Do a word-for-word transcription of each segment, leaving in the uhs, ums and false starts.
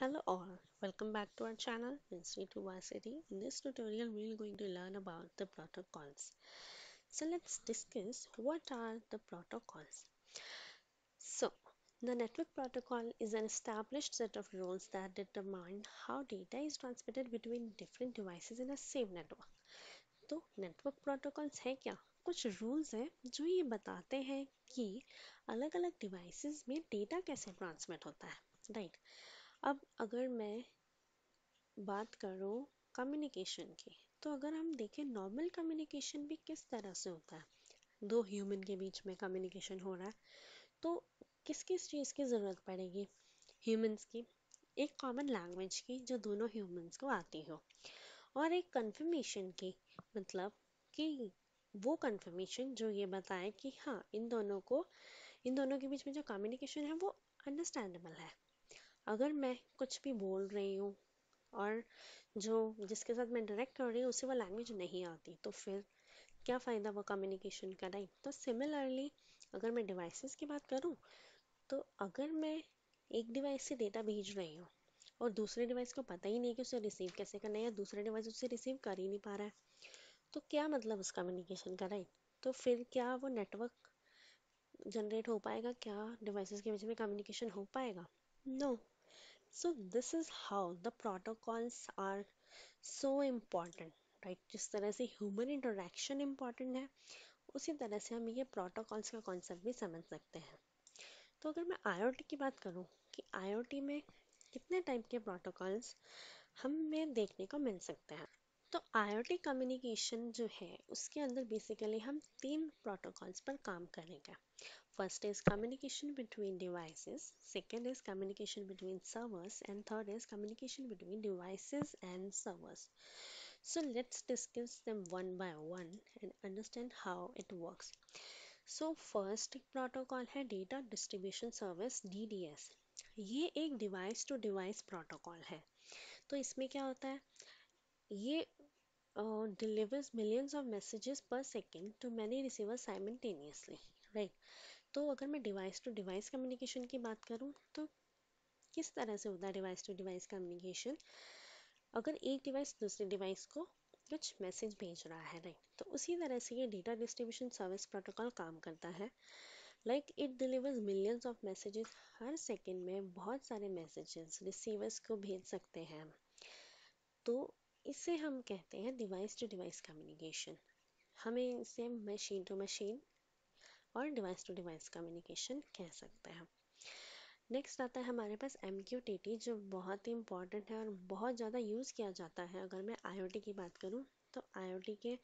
Hello all, welcome back to our channel Nursery to Varsity. In this tutorial we are going to learn about the protocols. So let's discuss what are the protocols. So the network protocol is an established set of rules that determine how data is transmitted between different devices in a same network. तो network protocols है क्या? कुछ rules हैं जो ये बताते हैं कि अलग अलग devices में data कैसे transmit होता है, right? अब अगर मैं बात करूँ communication की, तो अगर हम देखें normal communication भी किस तरह से होता है, दो human के बीच में communication हो रहा है, तो किस किस चीज़ की ज़रूरत पड़ेगी? Humans की, एक common language की जो दोनों humans को आती हो, और एक confirmation की, मतलब कि वो confirmation जो ये बताए कि हाँ इन दोनों को, इन दोनों के बीच में जो communication है वो understandable है. अगर मैं कुछ भी बोल रही हूँ और जो जिसके साथ मैं डायरेक्ट हो रही हूँ उसे वो लैंग्वेज नहीं आती तो फिर क्या फ़ायदा वो कम्युनिकेशन का, राइट? तो सिमिलरली अगर मैं डिवाइसेस की बात करूँ तो अगर मैं एक डिवाइस से डेटा भेज रही हूँ और दूसरे डिवाइस को पता ही नहीं कि उसे रिसीव कैसे करना है या दूसरे डिवाइस उसे रिसीव कर ही नहीं पा रहा है तो क्या मतलब उस कम्युनिकेशन का, राइट? तो फिर क्या वो नेटवर्क जनरेट हो पाएगा, क्या डिवाइसेस के बीच में कम्युनिकेशन हो पाएगा? No. So this is how the protocols are so important, right? जिस तरह से human interaction important है, उसी तरह से हम ये protocols का concept भी समझ सकते हैं. तो अगर मैं I O T की बात करूँ कि I O T में कितने type के protocols हमें देखने को मिल सकते हैं, तो I O T communication जो है, उसके अंदर basically हम तीन protocols पर काम करेंगे. First is communication between devices, second is communication between servers, and third is communication between devices and servers. So let's discuss them one by one and understand how it works. So first protocol है Data Distribution Service D D S. ये एक device to device protocol है. तो इसमें क्या होता है? ये uh, delivers millions of messages per second to many receivers simultaneously, right? तो अगर मैं डिवाइस टू डिवाइस कम्युनिकेशन की बात करूं तो किस तरह से होता है डिवाइस टू डिवाइस कम्युनिकेशन? अगर एक डिवाइस दूसरे डिवाइस को कुछ मैसेज भेज रहा है, राइट, तो उसी तरह से ये डेटा डिस्ट्रीब्यूशन सर्विस प्रोटोकॉल काम करता है. Like it delivers millions of messages, हर सेकंड में बहुत सारे मैसेजेस रिसीवर्स को भेज सकते हैं. तो इसे हम कहते हैं डिवाइस टू डिवाइस कम्युनिकेशन. हमें इसे मशीन टू मशीन और डिवाइस टू डिवाइस कम्युनिकेशन कह सकते हैं. नेक्स्ट आता है हमारे पास M Q T T जो बहुत ही इम्पॉर्टेंट है और बहुत ज़्यादा यूज़ किया जाता है. अगर मैं I O T की बात करूं तो I O T के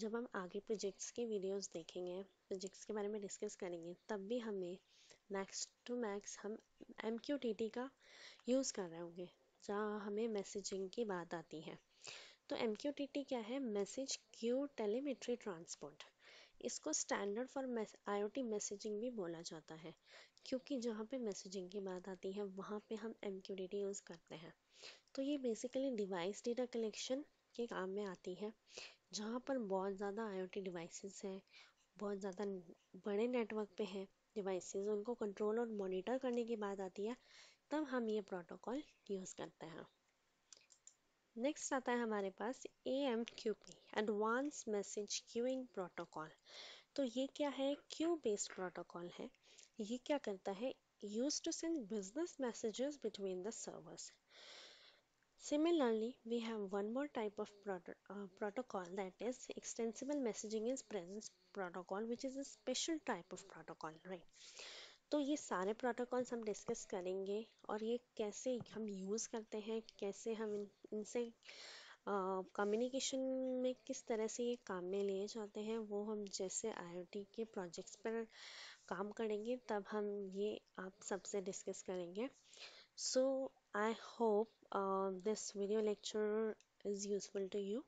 जब हम आगे प्रोजेक्ट्स की वीडियोस देखेंगे, प्रोजेक्ट्स के बारे में डिस्कस करेंगे, तब भी हमें मैक्स टू मैक्स हम M Q T T का यूज़ कर रहे होंगे जहाँ हमें मैसेजिंग की बात आती है. तो M Q T T क्या है? Message queue telemetry transport. इसको standard for I O T messaging भी बोला जाता है क्योंकि जहाँ पे मैसेजिंग की बात आती है वहाँ पे हम M Q T T use करते हैं. तो ये बेसिकली डिवाइस डेटा कलेक्शन के काम में आती है जहाँ पर बहुत ज़्यादा I O T डिवाइसेस हैं, बहुत ज़्यादा बड़े नेटवर्क पे हैं डिवाइसेस, उनको कंट्रोल और मॉनिटर करने की बात आती है, तब हम ये प्रोटोकॉल यूज़ करते हैं. नेक्स्ट आता है हमारे पास A M Q P advance message queuing protocol. तो ये क्या है? क्यू बेस्ड प्रोटोकॉल है. ये क्या करता है? Use to send business messages between the servers. Similarly we have one more type of protocol that is extensible messaging and presence protocol which is a special type of protocol, right? तो ये सारे protocols हम discuss करेंगे और ये कैसे हम use करते हैं, कैसे हम इन, इनसे कम्युनिकेशन में किस तरह से ये काम में लिए जाते हैं, वो हम जैसे I O T के प्रोजेक्ट्स पर काम करेंगे तब हम ये आप सबसे डिस्कस करेंगे. So I hope this video lecture is useful to you.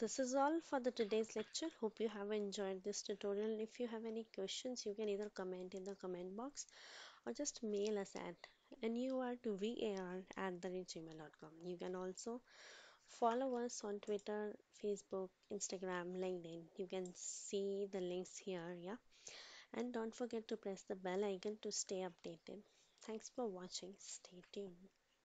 This is all for the today's lecture. Hope you have enjoyed this tutorial. If you have any questions, you can either comment in the comment box or just mail us at N U R to V A R at the rate gmail dot com. You can also follow us on Twitter, Facebook, Instagram, LinkedIn. You can see the links here, yeah. And don't forget to press the bell icon to stay updated. Thanks for watching. Stay tuned.